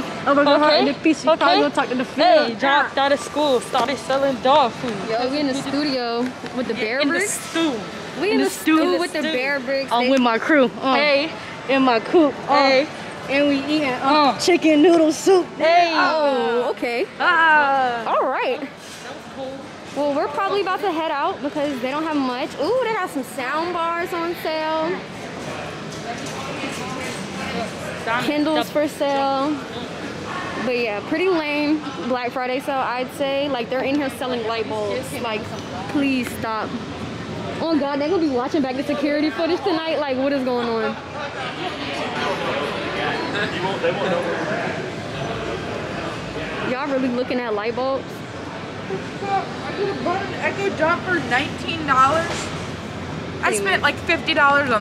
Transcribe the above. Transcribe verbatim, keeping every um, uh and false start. stick. Oh my god, okay. And a piece of okay. Go talk in the food. Hey, dropped out of school, started selling dog food. Yo, we in the studio with the Bear Bricks. In the stew. We in, in the, the stew with the, the Bear Bricks. I'm with my crew. Uh, hey. In my coop. Uh, hey. And we eating uh, uh. chicken noodle soup. Hey. Oh, okay. Uh, All right. Well, we're probably about to head out because they don't have much. Ooh, they got some sound bars on sale. Kindles for sale. But yeah, pretty lame Black Friday sale, I'd say. Like, they're in here selling light bulbs. Like, please stop. Oh god, they're gonna be watching back the security footage tonight. Like, what is going on? Y'all really looking at light bulbs? I could have bought an Echo Dot for nineteen dollars. I spent like fifty dollars on